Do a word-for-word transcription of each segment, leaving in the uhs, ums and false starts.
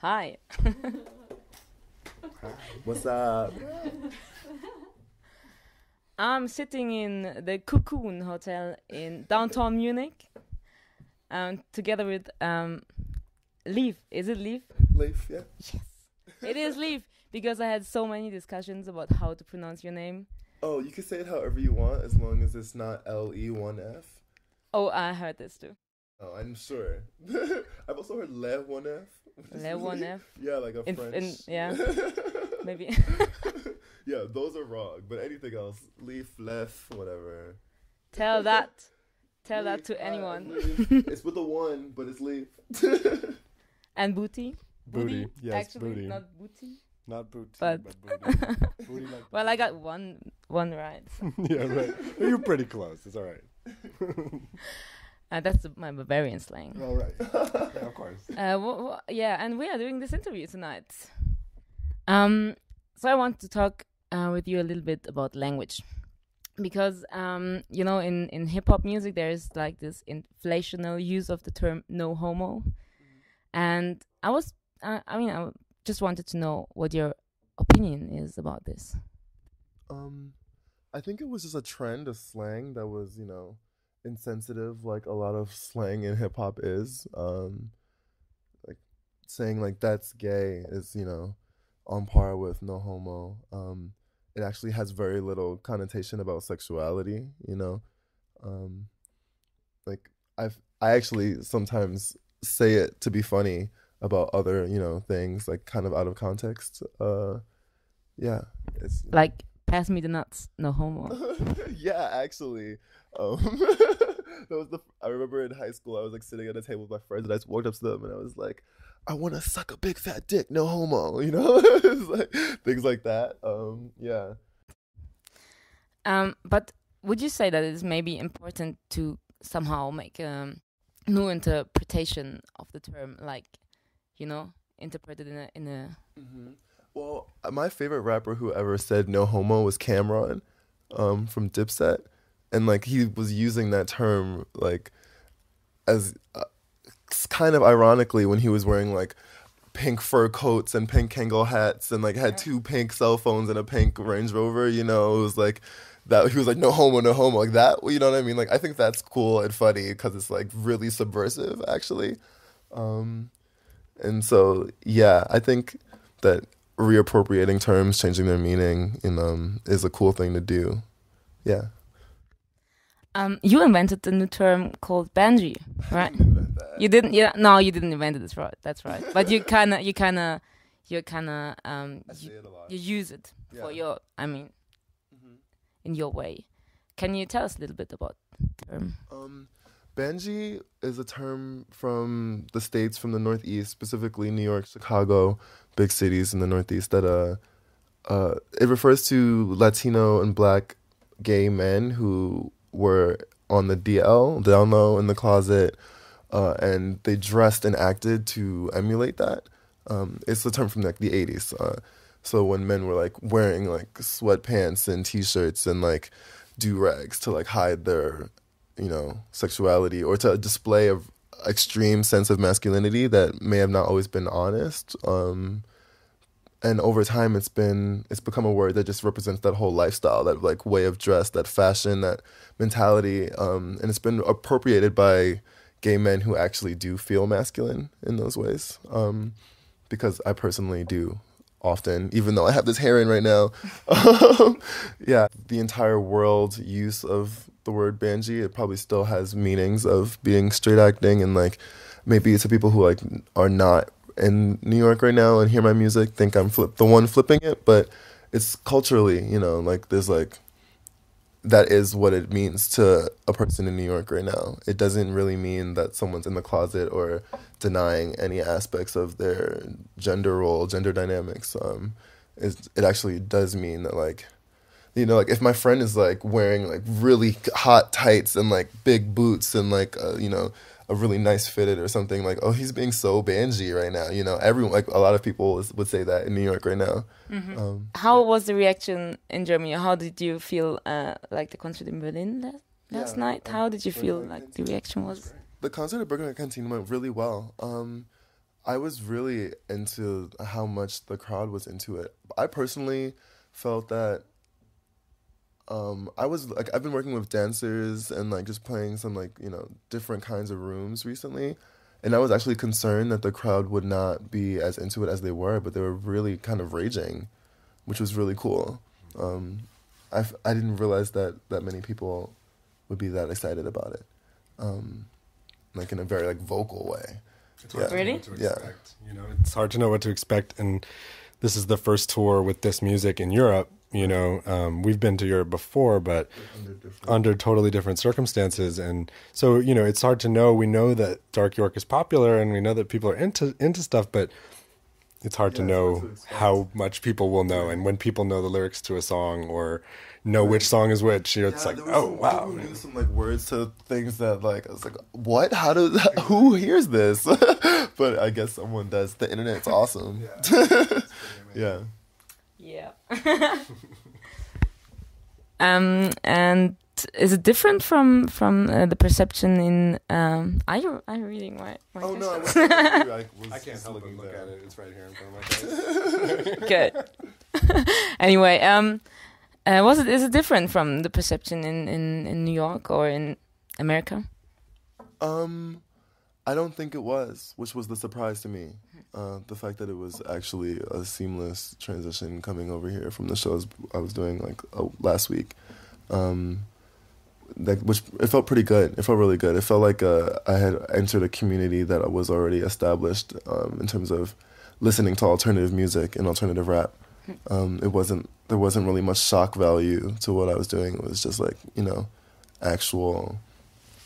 Hi. What's up? I'm sitting in the Cocoon Hotel in downtown Munich, um, together with um, Leaf. Is it Leaf? Leaf, yeah. Yes, it is Leaf, because I had so many discussions about how to pronounce your name. Oh, you can say it however you want, as long as it's not L E one F. Oh, I heard this too. Oh, I'm sure. I've also heard Le one F. Le one F? Yeah, like a in, French. In, yeah, maybe. Yeah, those are wrong, but anything else, leaf, left, whatever. Tell that. Tell leaf, that to anyone. Uh, it's with the one, but it's leaf. And booty? Booty, booty. Yes, actually, booty. Not booty. Not booty, but, but booty. Booty like well, I got one, one right. So. Yeah, right. You're pretty close. It's all right. Uh, that's the, my Bavarian slang. All right. Yeah, of course. Uh, wh wh yeah, and we are doing this interview tonight. Um, so I want to talk uh, with you a little bit about language, because um, you know, in in hip hop music there is like this inflational use of the term "no homo," mm. and I was, uh, I mean, I just wanted to know what your opinion is about this. Um, I think it was just a trend, a slang that was, you know, insensitive, like a lot of slang in hip-hop is. Um like saying like that's gay is, you know, on par with no homo. Um it actually has very little connotation about sexuality, you know. Um like i've i actually sometimes say it to be funny about other, you know, things, like kind of out of context. Uh yeah, it's like, pass me the nuts, no homo. Yeah, actually. Um, that was the. I remember in high school, I was like sitting at a table with my friends, and I just walked up to them, and I was like, "I want to suck a big fat dick, no homo." You know, it's like, things like that. Um, yeah. Um, but would you say that it's maybe important to somehow make a new interpretation of the term, like, you know, interpreted in a in a. Mm-hmm. Well, my favorite rapper who ever said no homo was Cam'ron, um, from Dipset. And, like, he was using that term, like, as uh, kind of ironically when he was wearing, like, pink fur coats and pink Kangol hats and, like, had two pink cell phones and a pink Range Rover, you know. It was, like, that he was, like, no homo, no homo, like that, you know what I mean? Like, I think that's cool and funny because it's, like, really subversive, actually. Um, and so, yeah, I think that reappropriating terms, changing their meaning, in, um, is a cool thing to do. Yeah. Um, you invented a new term called banjee, right? I didn't invent that. You didn't, yeah? No, you didn't invent it. That's right. That's right. But you kind of, you kind of, you kind of, um, I you, it a lot. You use it, yeah, for your, I mean, mm-hmm, in your way. Can you tell us a little bit about the term? Um, banjee is a term from the States, from the Northeast, specifically New York, Chicago, big cities in the Northeast, that uh, uh, it refers to Latino and Black gay men who were on the D L, down low in the closet, uh, and they dressed and acted to emulate that. Um, it's the term from like the eighties. Uh, so when men were like wearing like sweatpants and t-shirts and like do-rags to like hide their, you know, sexuality, or to display a extreme sense of masculinity that may have not always been honest. Um, and over time, it's been it's become a word that just represents that whole lifestyle, that like way of dress, that fashion, that mentality. Um, and it's been appropriated by gay men who actually do feel masculine in those ways. Um, because I personally do often, even though I have this hair in right now. Um, yeah, the entire world's use of the word banjee, it probably still has meanings of being straight acting, and like maybe to people who like are not in New York right now and hear my music think I'm flip the one flipping it, but it's culturally, you know, like there's like, that is what it means to a person in New York right now. It doesn't really mean that someone's in the closet or denying any aspects of their gender role, gender dynamics. Um, it, it actually does mean that like, you know, like if my friend is like wearing like really hot tights and like big boots and like, uh, you know, a really nice fitted or something, like, oh, he's being so banjee right now. You know, everyone, like a lot of people would say that in New York right now. Mm-hmm. um, How yeah. was the reaction in Germany? How did you feel uh, like the concert in Berlin that, last yeah, night? Um, How did you feel like the reaction was? The concert at Bergkantine went really well. Um, I was really into how much the crowd was into it. I personally felt that um, I was, like, I've been working with dancers and, like, just playing some, like, you know, different kinds of rooms recently. And I was actually concerned that the crowd would not be as into it as they were, but they were really kind of raging, which was really cool. Um, I, I didn't realize that that many people would be that excited about it, um, like in a very like vocal way. It's hard yeah. to know what to expect. Yeah. You know, it's hard to know what to expect. And this is the first tour with this music in Europe. You know, um, we've been to Europe before, but under, under totally different circumstances. And so, you know, it's hard to know. We know that Dark York is popular and we know that people are into, into stuff, but it's hard yeah, to know hard to how much people will know. Yeah. And when people know the lyrics to a song or know right. which song is which, you know, yeah, it's like, oh, some, wow. People knew some like words to things that like, I was like, what? How do, who hears this? But I guess someone does. The internet's awesome. Yeah. Yeah. Yeah. um, and is it different from from uh, the perception in? Um, are you are you reading my? my oh no, I, was, I, was I can't help but look there. at it. It's right here in front of my face. Good. Anyway, um, uh, was it is it different from the perception in in in New York or in America? Um, I don't think it was, which was the surprise to me. Uh, the fact that it was actually a seamless transition coming over here from the shows I was doing like uh, last week, um, that which it felt pretty good. It felt really good. It felt like uh, I had entered a community that was already established um, in terms of listening to alternative music and alternative rap. Um, it wasn't there wasn't really much shock value to what I was doing. It was just like you know, actual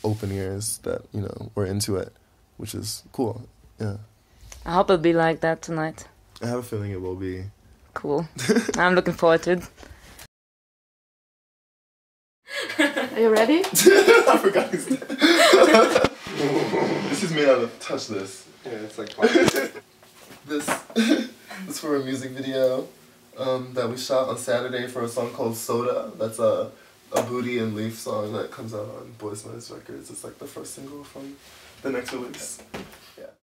open ears that you know were into it, which is cool. Yeah. I hope it'll be like that tonight. I have a feeling it will be. Cool. I'm looking forward to it. Are you ready? I forgot. This is made out of touch this. Yeah, it's like this. This is for a music video um, that we shot on Saturday for a song called Soda. That's a a Booty and Leaf song that comes out on Boys Noize Records. It's like the first single from the next release. Yeah.